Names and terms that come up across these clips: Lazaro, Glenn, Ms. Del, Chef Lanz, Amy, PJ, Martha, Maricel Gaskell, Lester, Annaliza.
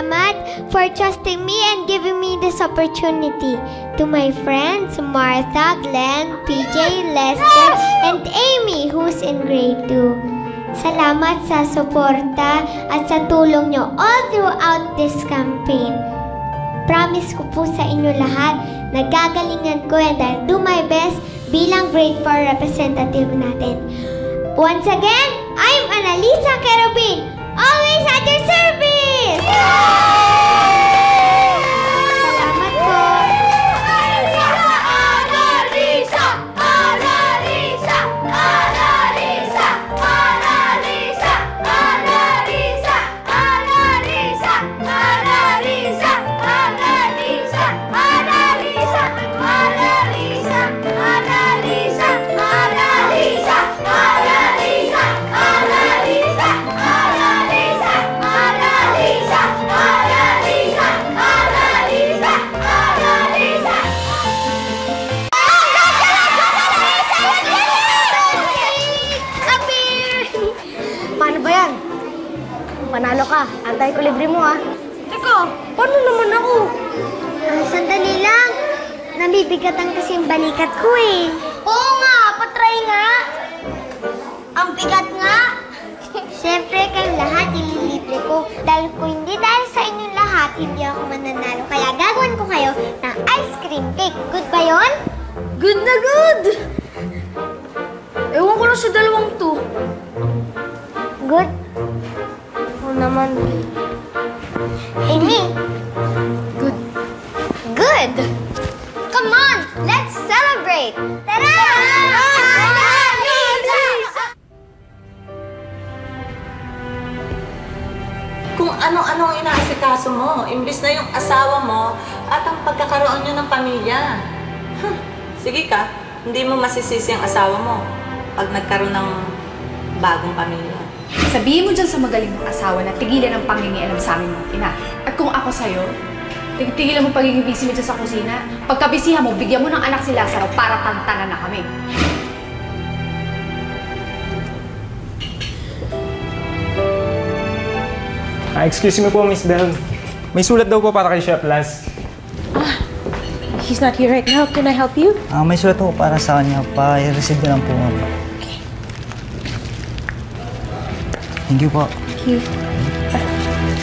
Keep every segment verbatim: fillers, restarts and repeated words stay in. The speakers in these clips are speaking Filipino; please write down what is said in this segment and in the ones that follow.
salamat for trusting me and giving me this opportunity. To my friends, Martha, Glenn, P J, Lester, and Amy, who's in grade two. Salamat sa suporta at sa tulong nyo all throughout this campaign. Promise ko po sa inyo lahat, nagagalingan ko and I'll do my best bilang grade four representative natin. Once again, I'm Annaliza Kerubin, always at your service! Yay! Salamat po! Annaliza! Annaliza! Annaliza! Annaliza! Annaliza! Annaliza! Annaliza! Annaliza! Annaliza! Annaliza! Annaliza! Annaliza! Annaliza! Panalo ka. Antay ko libre mo, ah. Teka, paano naman ako? Ah, sandali lang. Nabibigatan kasi yung balikat ko, eh. Oo nga, patry nga. Ang bigat nga. Siyempre, kayong lahat ililibre ko. Dahil ko hindi dahil sa inyong lahat, hindi ako mananalo. Kaya gagawin ko kayo ng ice cream cake. Good ba yun? Good na good! Ewan ko lang sa dalawang to. Good? Naman. Amy! Good. Good! Come on! Let's celebrate! Tara! Kung ano-ano ang inaasikaso mo, imbis na yung asawa mo at ang pagkakaroon nyo ng pamilya. Huh. Sige ka, hindi mo masisisi ang asawa mo pag nagkaroon ng bagong pamilya. Sabihin mo dyan sa magaling mong asawa na tigilan ang pangingialam sa amin mong ina. At kung ako sa'yo, tigilan mo pagiging busy mo dyan sa kusina. Pagkabisihan mo, bigyan mo ng anak si Lazaro para tantanan na kami. Ah, excuse me po, Miz Del. May sulat daw po para kay Chef Lanz. Ah, he's not here right now. Can I help you? Ah, may sulat po para sa kanya pa. I-receive na lang po mama. Thank you po. Thank you.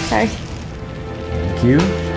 Sorry. Thank you.